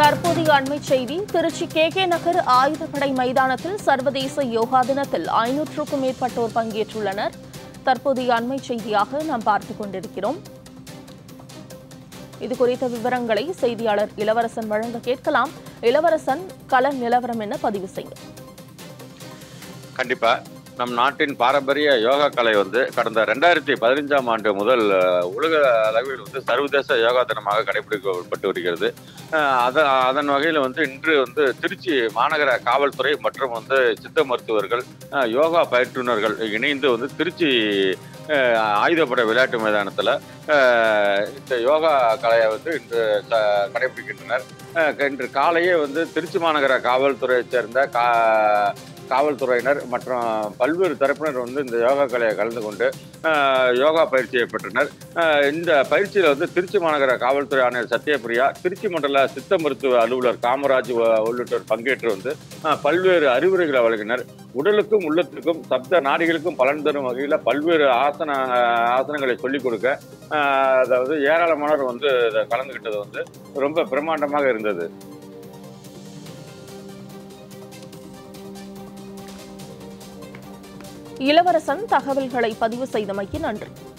தற்போதைய அண்மைச் செய்தி திருச்சி கேகே நகர் ஆயுதப்படை மைதானத்தில் சர்வதேச யோகா தினத்தில் 500க்கும் மேற்பட்டோர் பங்கேற்றுள்ளனர். தற்போதைய அண்மைச் செய்தியாக நாம் பார்த்துக் கொண்டிருக்கிறோம். இது குறித்த விவரங்களை செய்தியாளர் இளவரசன் வழங்க கேட்கலாம். இளவரசன், கல நிலவரம் என்ன பதிவு செய்ய? கண்டிப்பா நம் நாட்டின் பாரம்பரிய யோகா கலை வந்து கடந்த 2015ஆம் ஆண்டு முதல் உலக அளவில் வந்து சர்வதேச யோகா தினமாக கடைபிடிக்கப்பட்டு வருகிறது. அதன் வகையில் வந்து இன்று வந்து திருச்சி மாநகர காவல்துறை மற்றும் வந்து சித்த மருத்துவர்கள், யோகா பயிற்றுனர்கள் இணைந்து வந்து திருச்சி ஆயுதப்படை விளையாட்டு மைதானத்தில் இந்த யோகா கலையை வந்து இன்று கடைபிடிக்கின்றனர். இன்று காலையே வந்து திருச்சி மாநகர காவல்துறையைச் சேர்ந்த காவல்துறையினர் மற்றும் பல்வேறு தரப்பினர் வந்து இந்த யோகா கலையை கலந்து கொண்டு யோகா பயிற்சியை பெற்றனர். இந்த பயிற்சியில் வந்து திருச்சி மாநகர காவல்துறை ஆணையர் சத்யபிரியா, திருச்சி மண்டல சித்த மருத்துவ அலுவலர் காமராஜ் உள்ளிட்டோர் பங்கேற்று வந்து பல்வேறு அறிவுரைகளை வழங்கினர். உடலுக்கும் உள்ளத்திற்கும் சப்த நாடிகளுக்கும் பலன் தரும் வகையில் பல்வேறு ஆசனங்களை சொல்லிக் கொடுக்க அதாவது ஏராளமானவர் வந்து கலந்துகிட்டது வந்து ரொம்ப பிரமாண்டமாக இருந்தது. இளவரசன், தகவல்களை பதிவு செய்தமைக்கு நன்றி.